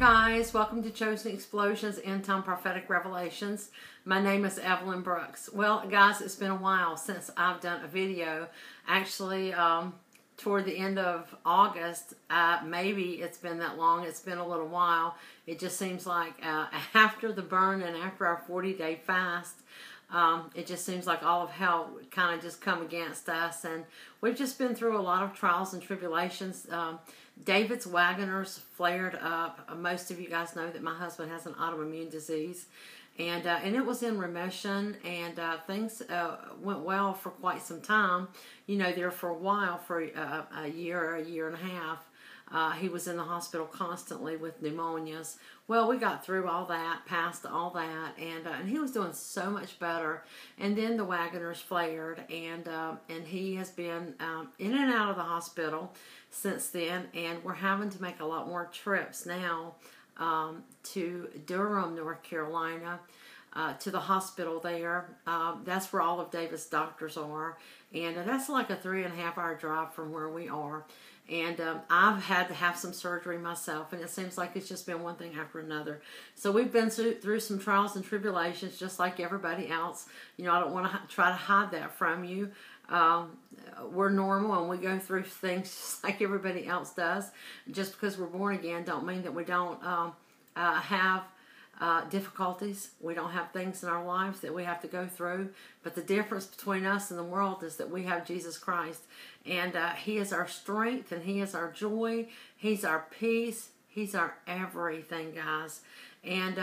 Hi guys, welcome to Chosen Explosions, End Time Prophetic Revelations. My name is Evelyn Brooks. Well guys, it's been a while since I've done a video. Actually, toward the end of August, maybe it's been that long, it's been a little while. It just seems like after the burn and after our 40-day fast, it just seems like all of hell kind of just come against us. And we've just been through a lot of trials and tribulations. David Waggoner's flared up. Most of you guys know that my husband has an autoimmune disease. And it was in remission, and things went well for quite some time. You know, there for a while, for a year and a half, he was in the hospital constantly with pneumonias. Well, we got through all that, past all that, and he was doing so much better. And then the Waggoners flared, and he has been in and out of the hospital since then, and we're having to make a lot more trips now. To Durham, North Carolina, to the hospital there. That's where all of David's doctors are. And that's like a 3.5-hour drive from where we are. And I've had to have some surgery myself, and it seems like it's just been one thing after another. So we've been through some trials and tribulations just like everybody else. You know, I don't want to try to hide that from you. We're normal and we go through things just like everybody else does. Just because we're born again don't mean that we don't have difficulties. We don't have things in our lives that we have to go through. But the difference between us and the world is that we have Jesus Christ. And He is our strength, and He is our joy. He's our peace. He's our everything, guys. And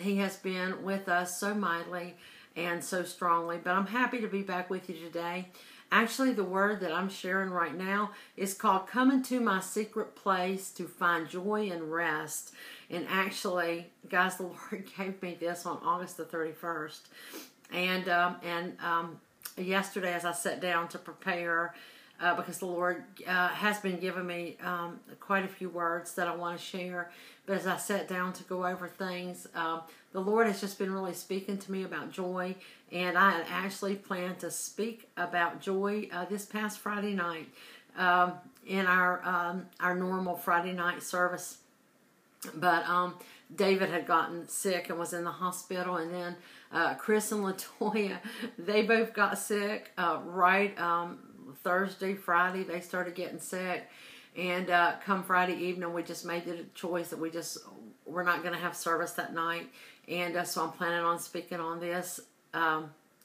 He has been with us so mightily and so strongly. But I'm happy to be back with you today. Actually, the word that I'm sharing right now is called Come Into My Secret Place to Find Joy and Rest. And actually, guys, the Lord gave me this on August the 31st. And yesterday as I sat down to prepare, because the Lord has been giving me quite a few words that I want to share. But as I sat down to go over things, the Lord has just been really speaking to me about joy. And I actually plan to speak about joy this past Friday night in our normal Friday night service. But David had gotten sick and was in the hospital, and then Chris and Latoya, they both got sick right Thursday, Friday. They started getting sick, and come Friday evening, we just made the choice that we're not going to have service that night. And so I'm planning on speaking on this,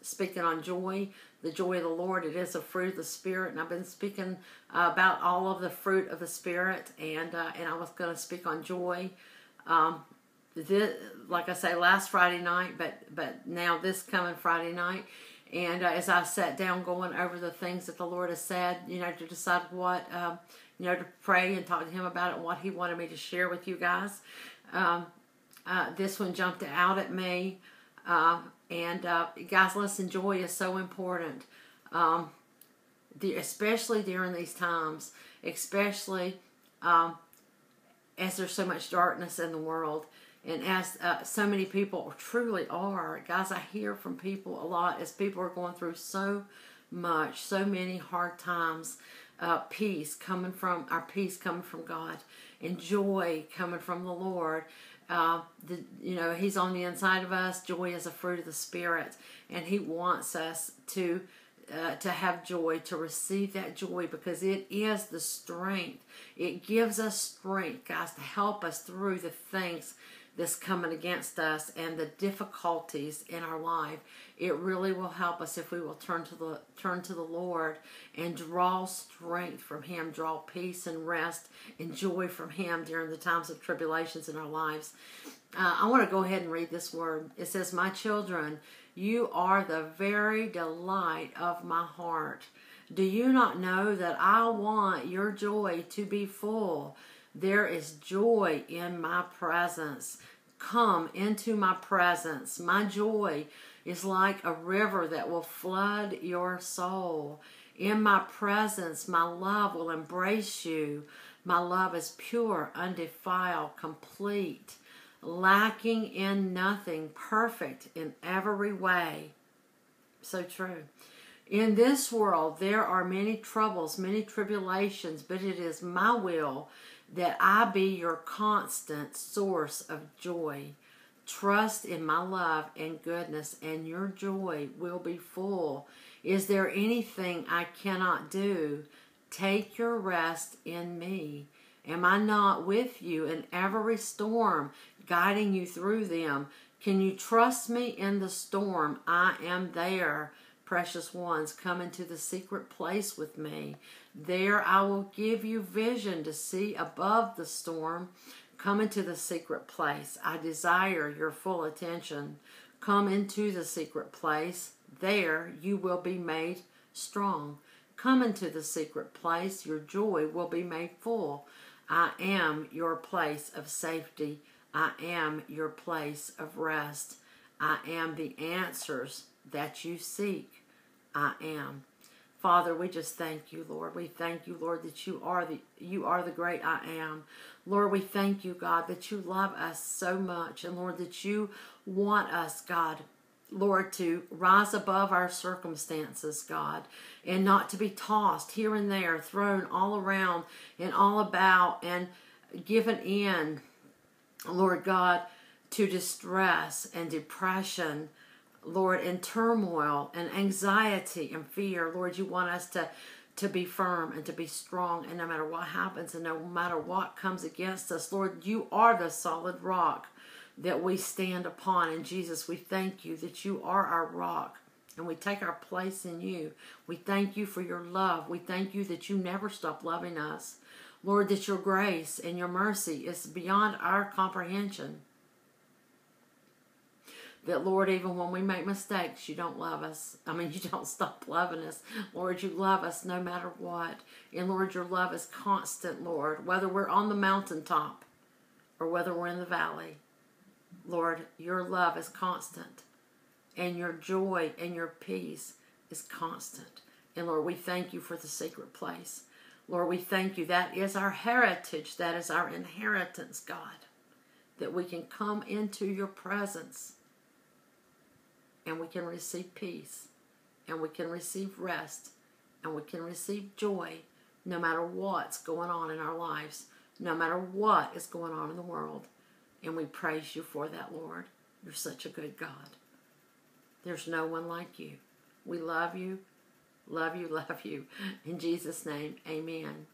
speaking on joy, the joy of the Lord. It is a fruit of the Spirit, and I've been speaking about all of the fruit of the Spirit, and I was going to speak on joy. This, like I say, last Friday night, but now this coming Friday night. And as I sat down going over the things that the Lord has said, you know, to decide what, you know, to pray and talk to Him about it, what He wanted me to share with you guys. This one jumped out at me. Guys, listen, joy is so important, especially during these times, especially as there's so much darkness in the world. And as so many people truly are, guys, I hear from people a lot as people are going through so much, so many hard times. Peace coming from God, and joy coming from the Lord. You know, He's on the inside of us. Joy is a fruit of the Spirit, and He wants us to have joy, to receive that joy, because it is the strength. It gives us strength, guys, to help us through the things that's coming against us and the difficulties in our life. It really will help us if we will turn to the Lord and draw strength from Him, draw peace and rest and joy from Him during the times of tribulations in our lives. I want to go ahead and read this word. It says, "My children, you are the very delight of my heart. Do you not know that I want your joy to be full? There is joy in my presence. Come into my presence. My joy is like a river that will flood your soul. In my presence, my love will embrace you. My love is pure, undefiled, complete, lacking in nothing, perfect in every way." So true. "In this world, there are many troubles, many tribulations, but it is my will that I be your constant source of joy. Trust in my love and goodness, and your joy will be full. Is there anything I cannot do? Take your rest in me. Am I not with you in every storm, guiding you through them? Can you trust me in the storm? I am there. Precious ones, come into the secret place with me. There I will give you vision to see above the storm. Come into the secret place. I desire your full attention. Come into the secret place. There you will be made strong. Come into the secret place. Your joy will be made full. I am your place of safety. I am your place of rest. I am the answers that you seek. I am. Father, we just thank you, Lord. We thank you, Lord, that you are the great I am. Lord, we thank you, God, that you love us so much. And Lord, that you want us, God, Lord, to rise above our circumstances, God, and not to be tossed here and there, thrown all around and all about and given in, Lord God, to distress and depression, Lord, and turmoil and anxiety and fear. Lord, you want us to be firm and to be strong, and no matter what happens and no matter what comes against us, Lord, you are the solid rock that we stand upon. And Jesus, we thank you that you are our rock, and we take our place in you. We thank you for your love. We thank you that you never stop loving us. Lord, that your grace and your mercy is beyond our comprehension. That, Lord, even when we make mistakes, you don't love us. I mean, you don't stop loving us. Lord, you love us no matter what. And, Lord, your love is constant, Lord. Whether we're on the mountaintop or whether we're in the valley, Lord, your love is constant. And your joy and your peace is constant. And, Lord, we thank you for the secret place. Lord, we thank you. That is our heritage. That is our inheritance, God. That we can come into your presence. And we can receive peace, and we can receive rest, and we can receive joy, no matter what's going on in our lives, no matter what is going on in the world. And we praise you for that, Lord. You're such a good God. There's no one like you. We love you, love you, love you. In Jesus' name, amen.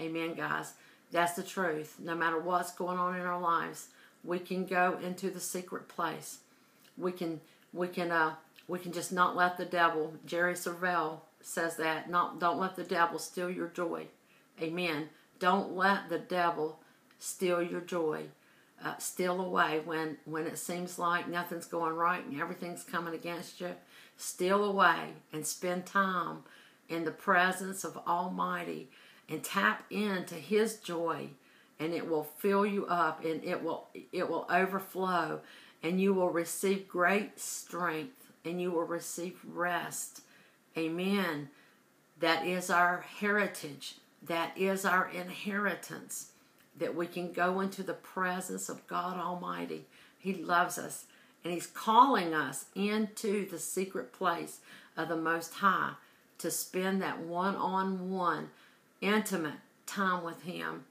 Amen, guys. That's the truth. No matter what's going on in our lives, we can go into the secret place. We can just not let the devil, Jerry Savelle says that, don't let the devil steal your joy. Amen. Don't let the devil steal your joy. Steal away when it seems like nothing's going right and everything's coming against you. Steal away and spend time in the presence of Almighty and tap into His joy, and it will fill you up, and it will overflow. And you will receive great strength, and you will receive rest. Amen. That is our heritage. That is our inheritance. That we can go into the presence of God Almighty. He loves us, and He's calling us into the secret place of the Most High to spend that one-on-one intimate time with Him.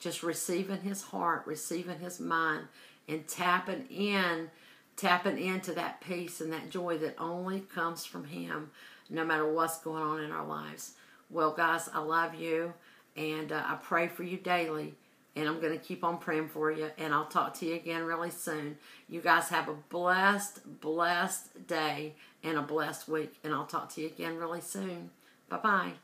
Just receiving His heart, receiving His mind, and tapping into that peace and that joy that only comes from Him, no matter what's going on in our lives. Well, guys, I love you, and I pray for you daily, and I'm going to keep on praying for you, and I'll talk to you again really soon. You guys have a blessed, blessed day and a blessed week, and I'll talk to you again really soon. Bye-bye.